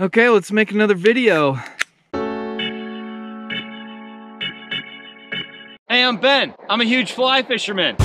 Okay, let's make another video. Hey, I'm Ben. I'm a huge fly fisherman.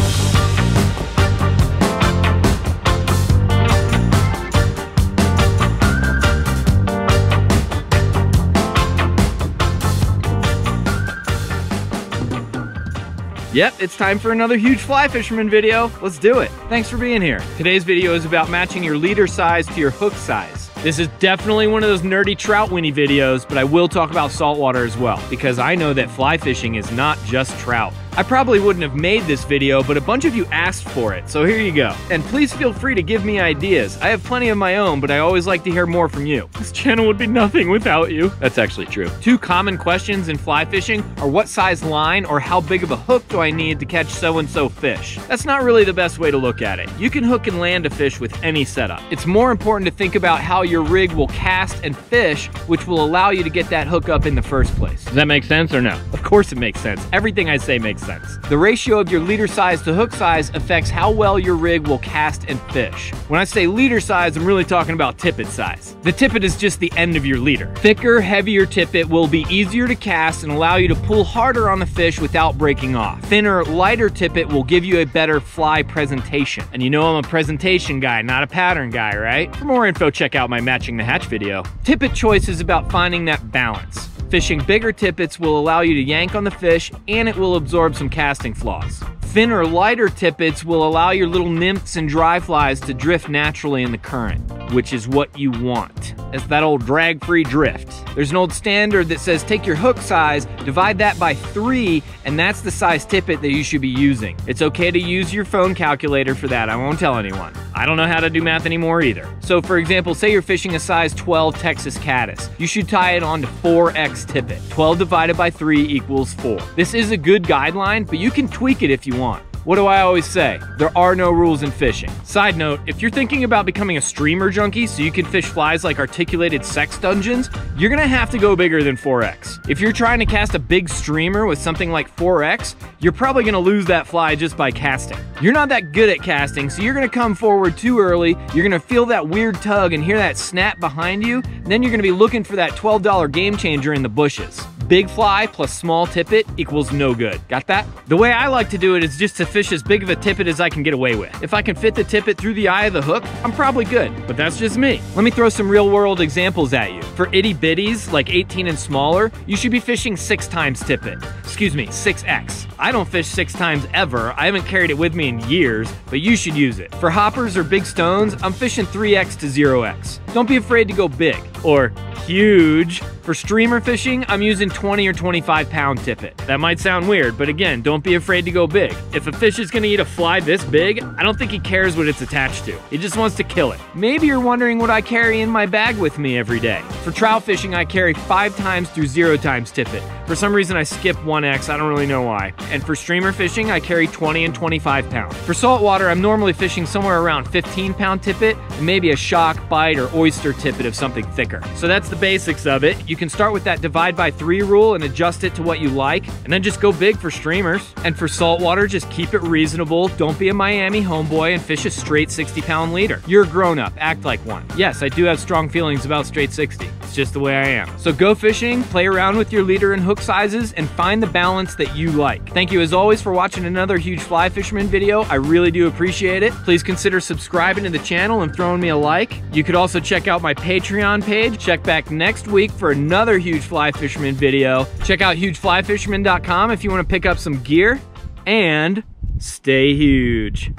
Yep, it's time for another huge fly fisherman video. Let's do it. Thanks for being here. Today's video is about matching your leader size to your hook size. This is definitely one of those nerdy trout winnie videos, but I will talk about saltwater as well, because I know that fly fishing is not just trout. I probably wouldn't have made this video, but a bunch of you asked for it, so here you go. And please feel free to give me ideas. I have plenty of my own, but I always like to hear more from you. This channel would be nothing without you. That's actually true. Two common questions in fly fishing are what size line or how big of a hook do I need to catch so-and-so fish? That's not really the best way to look at it. You can hook and land a fish with any setup. It's more important to think about how your rig will cast and fish, which will allow you to get that hook up in the first place. Does that make sense or no? Of course it makes sense. Everything I say makes sense. The ratio of your leader size to hook size affects how well your rig will cast and fish. When I say leader size, I'm really talking about tippet size. The tippet is just the end of your leader. Thicker, heavier tippet will be easier to cast and allow you to pull harder on the fish without breaking off. Thinner, lighter tippet will give you a better fly presentation. And you know I'm a presentation guy, not a pattern guy, right? For more info, check out my Matching the Hatch video. Tippet choice is about finding that balance. Fishing bigger tippets will allow you to yank on the fish, and it will absorb some casting flaws. Thinner, lighter tippets will allow your little nymphs and dry flies to drift naturally in the current, which is what you want. It's that old drag-free drift. There's an old standard that says take your hook size, divide that by 3, and that's the size tippet that you should be using. It's okay to use your phone calculator for that, I won't tell anyone. I don't know how to do math anymore either. So for example, say you're fishing a size 12 Texas caddis. You should tie it on to 4X tippet. 12 divided by 3 equals 4. This is a good guideline, but you can tweak it if you want. What do I always say? There are no rules in fishing. Side note, if you're thinking about becoming a streamer junkie so you can fish flies like articulated sex dungeons, you're gonna have to go bigger than 4X. If you're trying to cast a big streamer with something like 4X, you're probably gonna lose that fly just by casting. You're not that good at casting, so you're gonna come forward too early, you're gonna feel that weird tug and hear that snap behind you, and then you're gonna be looking for that $12 game changer in the bushes. Big fly plus small tippet equals no good. Got that? The way I like to do it is just to fish as big of a tippet as I can get away with. If I can fit the tippet through the eye of the hook, I'm probably good, but that's just me. Let me throw some real world examples at you. For itty bitties, like 18 and smaller, you should be fishing 6x tippet. Excuse me, 6X. I don't fish 6x ever. I haven't carried it with me in years, but you should use it. For hoppers or big stones, I'm fishing 3X to 0X. Don't be afraid to go big or huge. For streamer fishing, I'm using 20 or 25 pound tippet. That might sound weird, but again, don't be afraid to go big. If a fish is gonna eat a fly this big, I don't think he cares what it's attached to. He just wants to kill it. Maybe you're wondering what I carry in my bag with me every day. For trout fishing, I carry 5x through 0x tippet. For some reason, I skip 1X, I don't really know why. And for streamer fishing, I carry 20 and 25 pound. For saltwater, I'm normally fishing somewhere around 15 pound tippet, and maybe a shock, bite, or oyster tippet of something thicker. So that's the basics of it. You can start with that divide by 3 rule and adjust it to what you like, and then just go big for streamers. And for saltwater, just keep it reasonable. Don't be a Miami homeboy and fish a straight 60 pound leader. You're a grown up, act like one. Yes, I do have strong feelings about straight 60. It's just the way I am. So go fishing, play around with your leader and hook sizes, and find the balance that you like. Thank you as always for watching another Huge Fly Fisherman video. I really do appreciate it. Please consider subscribing to the channel and throwing me a like. You could also check out my Patreon page. Check back next week for another Huge Fly Fisherman video. Check out hugeflyfisherman.com if you want to pick up some gear, and stay huge.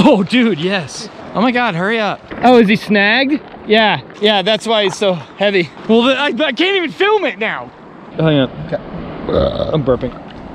Oh dude, yes. Oh my God, hurry up. Oh, is he snagged? Yeah, yeah, that's why he's so heavy. Well, I can't even film it now. Hang on, I'm burping.